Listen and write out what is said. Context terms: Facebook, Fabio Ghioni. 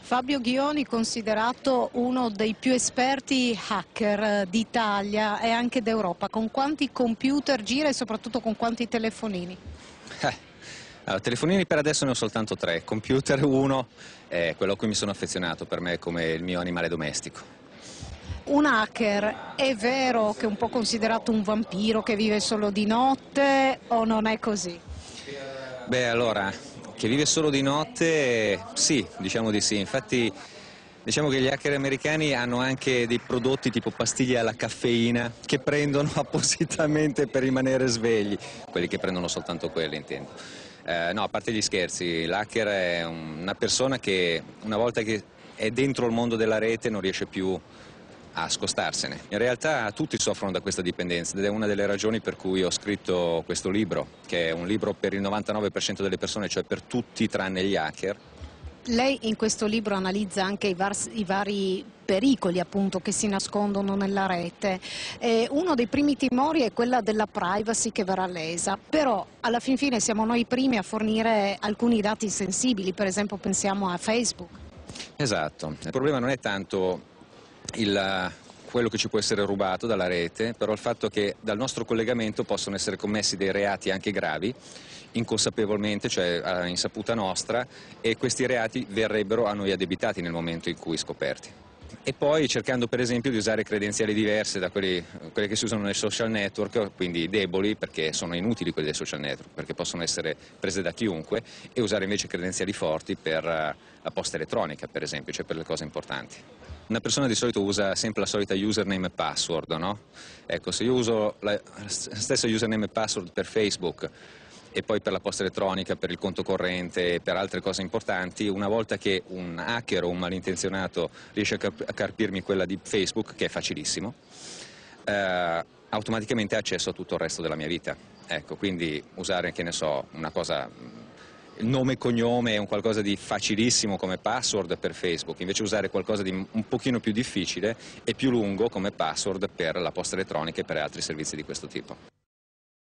Fabio Ghioni, considerato uno dei più esperti hacker d'Italia e anche d'Europa, con quanti computer gira e soprattutto con quanti telefonini? Allora, telefonini per adesso ne ho soltanto 3, computer 1, è quello a cui mi sono affezionato, per me come il mio animale domestico. Un hacker è vero che è un po' considerato un vampiro che vive solo di notte o non è così? Beh, allora, che vive solo di notte, sì, diciamo di sì. Infatti, diciamo che gli hacker americani hanno anche dei prodotti tipo pastiglie alla caffeina che prendono appositamente per rimanere svegli. Quelli che prendono soltanto quelli, intendo. No, a parte gli scherzi, l'hacker è una persona che una volta che è dentro il mondo della rete non riesce più a scostarsene. In realtà tutti soffrono da questa dipendenza ed è una delle ragioni per cui ho scritto questo libro, che è un libro per il 99% delle persone, cioè per tutti tranne gli hacker. Lei in questo libro analizza anche i vari pericoli appunto che si nascondono nella rete. Uno dei primi timori è quella della privacy che verrà lesa, però alla fin fine siamo noi i primi a fornire alcuni dati sensibili, per esempio pensiamo a Facebook. Esatto, il problema non è tanto quello che ci può essere rubato dalla rete, però il fatto che dal nostro collegamento possono essere commessi dei reati anche gravi, inconsapevolmente, cioè a insaputa nostra, e questi reati verrebbero a noi addebitati nel momento in cui scoperti. E poi cercando per esempio di usare credenziali diverse da quelle che si usano nei social network, quindi deboli, perché sono inutili quelli dei social network, perché possono essere prese da chiunque, e usare invece credenziali forti per la posta elettronica, per esempio, cioè per le cose importanti. Una persona di solito usa sempre la solita username e password, no? Ecco, se io uso la stessa username e password per Facebook e poi per la posta elettronica, per il conto corrente e per altre cose importanti, una volta che un hacker o un malintenzionato riesce a carpirmi quella di Facebook, che è facilissimo, automaticamente ha accesso a tutto il resto della mia vita. Ecco, quindi usare, che ne so, una cosa... il nome e cognome è un qualcosa di facilissimo come password per Facebook, invece usare qualcosa di un pochino più difficile e più lungo come password per la posta elettronica e per altri servizi di questo tipo.